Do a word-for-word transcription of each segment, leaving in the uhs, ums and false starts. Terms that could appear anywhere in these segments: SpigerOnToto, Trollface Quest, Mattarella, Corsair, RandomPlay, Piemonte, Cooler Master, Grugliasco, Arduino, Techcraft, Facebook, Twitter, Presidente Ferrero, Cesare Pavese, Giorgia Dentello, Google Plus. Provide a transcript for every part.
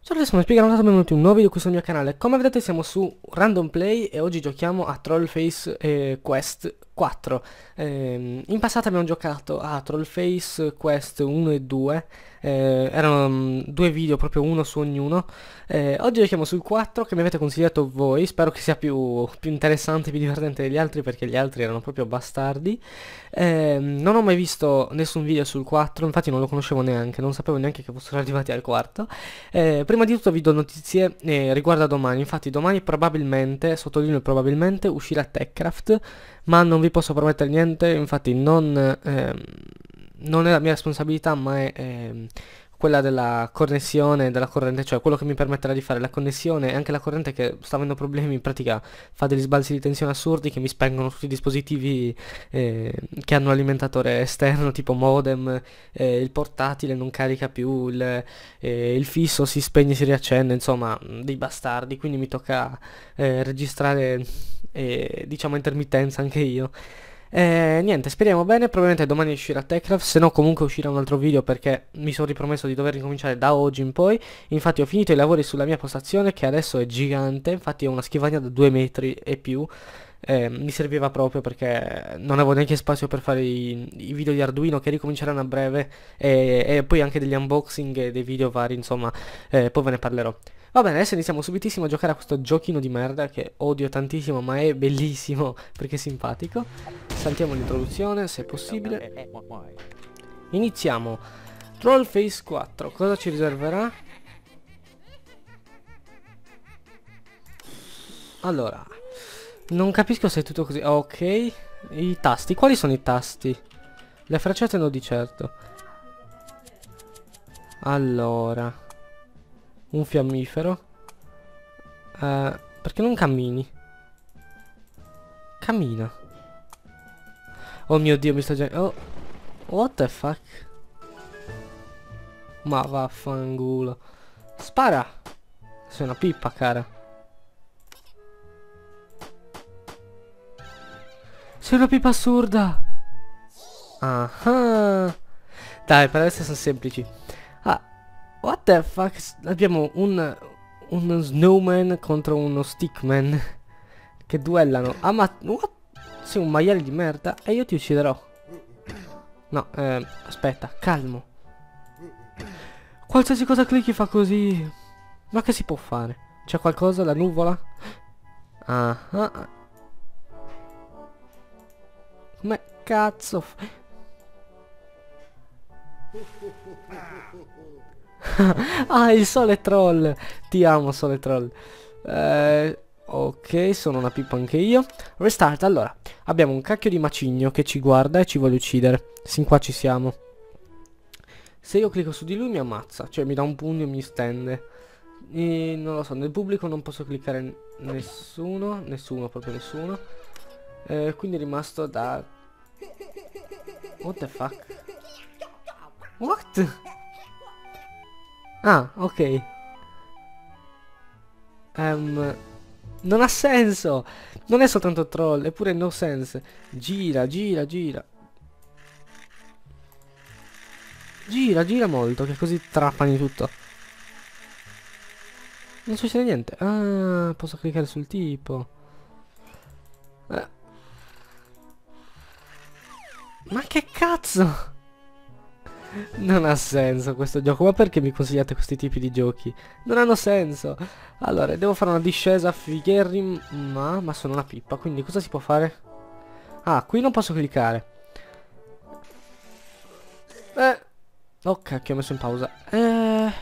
Ciao ragazzi, sono SpigerOnToto, benvenuti in un nuovo video qui sul mio canale. Come vedete siamo su Random Play e oggi giochiamo a Trollface eh, Quest quattro. eh, In passato abbiamo giocato a Trollface Quest uno e due, eh, erano mh, due video, proprio uno su ognuno. eh, Oggi giochiamo sul quattro che mi avete consigliato voi. Spero che sia più, più interessante e più divertente degli altri, perché gli altri erano proprio bastardi. eh, Non ho mai visto nessun video sul quattro, infatti non lo conoscevo neanche, non sapevo neanche che fossero arrivati al quarto. eh, Prima di tutto vi do notizie eh, riguardo a domani. Infatti domani probabilmente, sottolineo probabilmente, uscirà Techcraft, ma non vi posso promettere niente. Infatti non, eh, non è la mia responsabilità, ma è eh, quella della connessione, della corrente, cioè quello che mi permetterà di fare la connessione, e anche la corrente che sta avendo problemi, in pratica fa degli sbalzi di tensione assurdi che mi spengono tutti i dispositivi eh, che hanno alimentatore esterno, tipo modem, eh, il portatile non carica più, il, eh, il fisso si spegne e si riaccende, insomma dei bastardi. Quindi mi tocca eh, registrare eh, diciamo intermittenza anche io. Eh, niente, speriamo bene, probabilmente domani uscirà Techcraft, se no comunque uscirà un altro video, perché mi sono ripromesso di dover ricominciare da oggi in poi. Infatti ho finito i lavori sulla mia postazione, che adesso è gigante, infatti ho una scrivania da due metri e più. Eh, mi serviva proprio perché non avevo neanche spazio per fare i, i video di Arduino, che ricominceranno a breve, e, e poi anche degli unboxing e dei video vari, insomma eh, poi ve ne parlerò. Va bene, adesso iniziamo subitissimo a giocare a questo giochino di merda che odio tantissimo, ma è bellissimo perché è simpatico. Saltiamo l'introduzione se è possibile. Iniziamo Trollface quattro. Cosa ci riserverà? Allora, non capisco se è tutto così. Ok, i tasti, quali sono i tasti? Le frecciate no di certo. Allora, un fiammifero. eh, Perché non cammini? Cammina. Oh mio dio, mi sto già... Oh, what the fuck. Ma vaffanculo. Spara. Sei una pippa, cara. C'è una pipa assurda. Ah, dai, per adesso sono semplici. Ah, what the fuck. Abbiamo un, un snowman contro uno stickman che duellano. Ah, ma what? Sei un maiale di merda e io ti ucciderò. No, eh, aspetta, calmo. Qualsiasi cosa clicchi fa così. Ma che si può fare? C'è qualcosa? La nuvola? Ah, ah. Come cazzo fa... Ah, il sole troll. Ti amo, sole troll. eh, Ok, sono una pippa anche io. Restart, allora. Abbiamo un cacchio di macigno che ci guarda e ci vuole uccidere. Sin qua ci siamo. Se io clicco su di lui mi ammazza. Cioè mi dà un pugno e mi stende. E non lo so, nel pubblico non posso cliccare nessuno. Nessuno, proprio nessuno. Eh, quindi è rimasto da... What the fuck? What? Ah, ok. um, Non ha senso. Non è soltanto troll, è pure no sense. Gira, gira, gira. Gira, gira molto, che così trappani tutto. Non succede niente. Ah, posso cliccare sul tipo. Eh. Ma che cazzo? Non ha senso questo gioco. Ma perché mi consigliate questi tipi di giochi? Non hanno senso. Allora, devo fare una discesa figherrima. Ma sono una pippa, quindi cosa si può fare? Ah, qui non posso cliccare. Eh. Oh cacchio, ho messo in pausa. eh.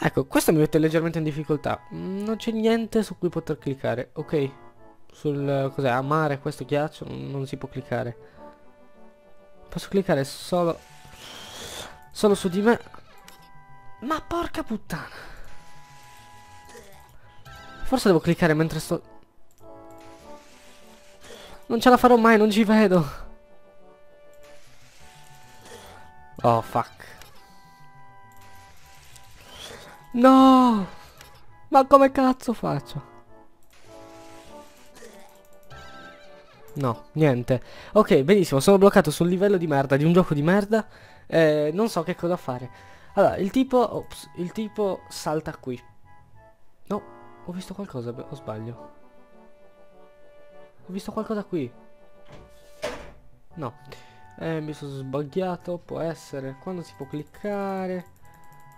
Ecco, questo mi mette leggermente in difficoltà. Non c'è niente su cui poter cliccare. Ok. Sul... cos'è? A mare, questo ghiaccio. Non si può cliccare. Posso cliccare solo Solo su di me. Ma porca puttana. Forse devo cliccare mentre sto... Non ce la farò mai, non ci vedo. Oh fuck. No. Ma come cazzo faccio? No, niente. Ok, benissimo, sono bloccato sul livello di merda di un gioco di merda. eh, Non so che cosa fare. Allora, il tipo... Ops, il tipo salta qui. No, ho visto qualcosa, o sbaglio? Ho visto qualcosa qui. No. Eh, mi sono sbagliato, può essere. Quando si può cliccare?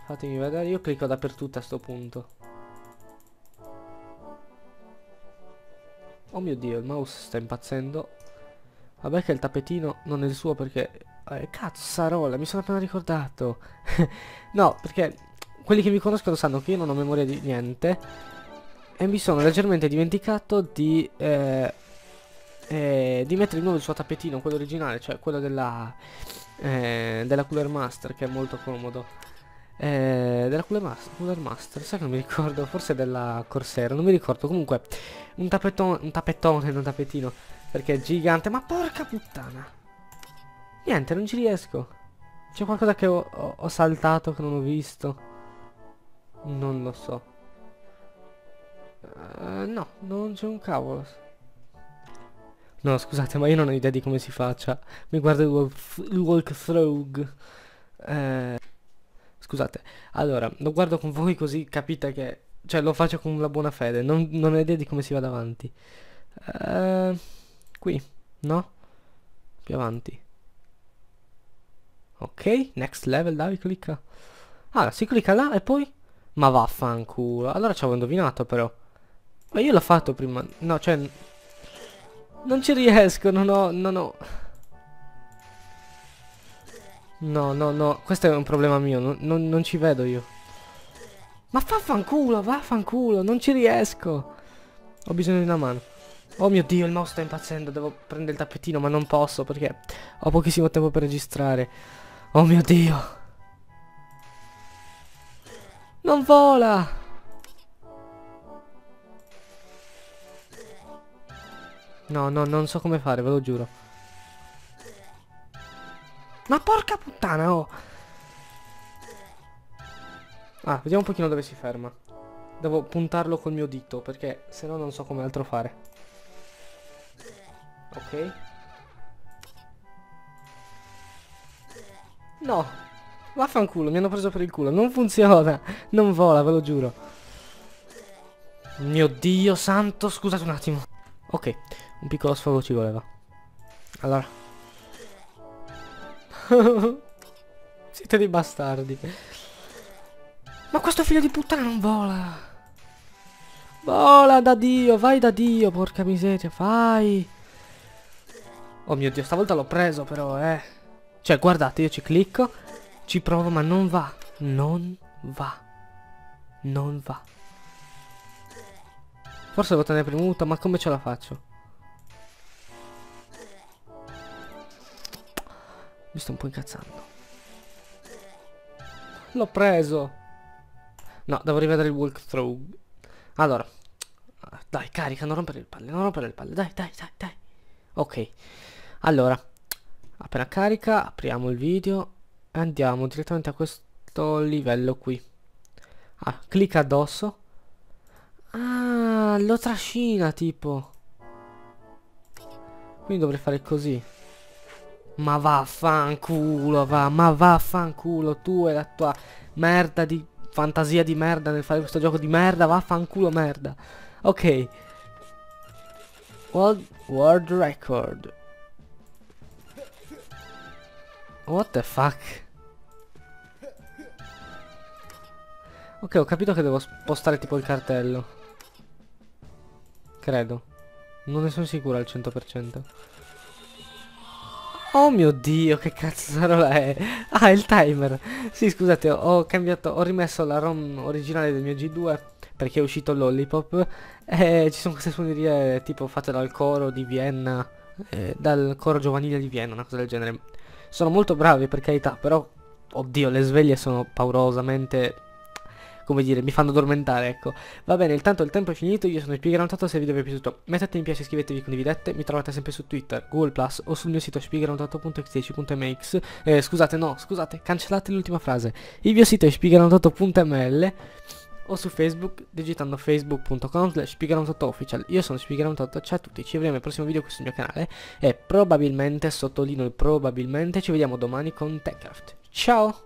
Fatemi vedere, io clicco dappertutto a sto punto. Oh mio Dio, il mouse sta impazzendo. Vabbè che il tappetino non è il suo perché... Eh, cazzarola, mi sono appena ricordato. No, perché quelli che mi conoscono sanno che io non ho memoria di niente. E mi sono leggermente dimenticato di... Eh, eh, di mettere di nuovo il suo tappetino, quello originale, cioè quello della... Eh, della Cooler Master, che è molto comodo. Eh, della Cooler Master, Cooler Master, sai che non mi ricordo, forse della Corsair, non mi ricordo. Comunque, un tappetone, un tappettone, non tappetino, perché è gigante, ma porca puttana. Niente, non ci riesco. C'è qualcosa che ho, ho, ho saltato, che non ho visto. Non lo so. uh, No, non c'è un cavolo. No, scusate, ma io non ho idea di come si faccia. Mi guardo il walkthrough. Eh... Scusate, allora, lo guardo con voi così capite che... Cioè, lo faccio con la buona fede, non, non ho idea di come si va davanti. Uh, qui, no? Più avanti. Ok, next level, dai, clicca. Ah, si clicca là e poi... Ma vaffanculo, allora ci avevo indovinato però. Ma io l'ho fatto prima, no, cioè... Non ci riesco, non ho... Non ho... No, no, no, questo è un problema mio, non, non, non ci vedo io. Ma vaffanculo, vaffanculo, non ci riesco. Ho bisogno di una mano. Oh mio Dio, il mouse sta impazzendo, devo prendere il tappetino, ma non posso perché ho pochissimo tempo per registrare. Oh mio Dio. Non vola. No, no, non so come fare, ve lo giuro. Ma porca puttana, oh! Ah, vediamo un pochino dove si ferma. Devo puntarlo col mio dito, perché sennò non so come altro fare. Ok. No! Vaffanculo, mi hanno preso per il culo. Non funziona! Non vola, ve lo giuro. Mio Dio santo, scusate un attimo. Ok, un piccolo sfogo ci voleva. Allora... Siete dei bastardi. Ma questo figlio di puttana non vola. Vola da Dio, vai da Dio, porca miseria, vai. Oh mio Dio, stavolta l'ho preso però, eh. Cioè, guardate, io ci clicco, ci provo, ma non va. Non va. Non va. Forse devo tenere premuta, ma come ce la faccio? Mi sto un po' incazzando. L'ho preso. No, devo rivedere il walkthrough. Allora, dai, carica, non rompere le palle, non rompere le palle. Dai, dai, dai, dai. Ok. Allora, appena carica, apriamo il video e andiamo direttamente a questo livello qui. Ah, clicca addosso. Ah, lo trascina tipo. Quindi dovrei fare così. Ma vaffanculo, va, ma vaffanculo, tu e la tua merda di fantasia di merda nel fare questo gioco di merda, vaffanculo merda. Ok. World, world record. What the fuck? Ok, ho capito che devo spostare tipo il cartello. Credo. Non ne sono sicuro al cento per cento. Oh mio Dio, che cazzarola è? Ah, il timer. Sì, scusate, ho cambiato, ho rimesso la ROM originale del mio G due perché è uscito Lollipop e ci sono queste suonerie tipo fatte dal coro di Vienna, eh, dal coro giovanile di Vienna, una cosa del genere. Sono molto bravi, per carità, però oddio, le sveglie sono paurosamente, come dire, mi fanno addormentare, ecco. Va bene, intanto il tempo è finito, io sono Spiger ottantotto, se il video vi è piaciuto mettete mi piace, iscrivetevi, condividete, mi trovate sempre su Twitter, Google plus, o sul mio sito spiger ottantotto punto x dieci punto m x, eh, scusate, no, scusate, cancellate l'ultima frase, il mio sito è spiger ottantotto punto m l, o su Facebook, digitando facebook punto com slash spiger ottantotto official, io sono Spiger ottantotto, ciao a tutti, ci vediamo al prossimo video qui sul mio canale, e probabilmente, sottolineo il probabilmente, ci vediamo domani con Techcraft, ciao!